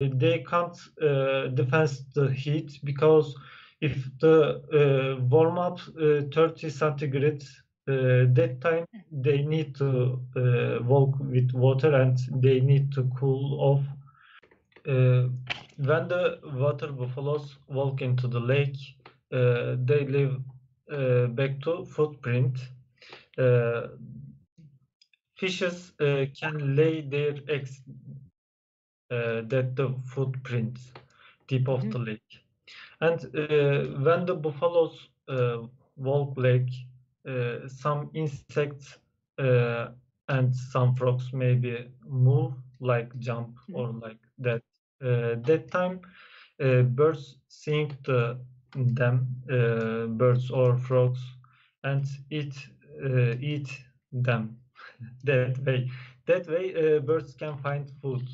they can't defend the heat because if the warm up 30 centigrade that time they need to walk with water and they need to cool off. When the water buffaloes walk into the lake, they leave back to footprint. Fishes can lay their eggs that the footprint deep of the lake. And when the buffaloes walk lake, some insects and some frogs maybe move, like jump or like that. That time birds sing to them, birds or frogs, and eat them. That way birds can find food.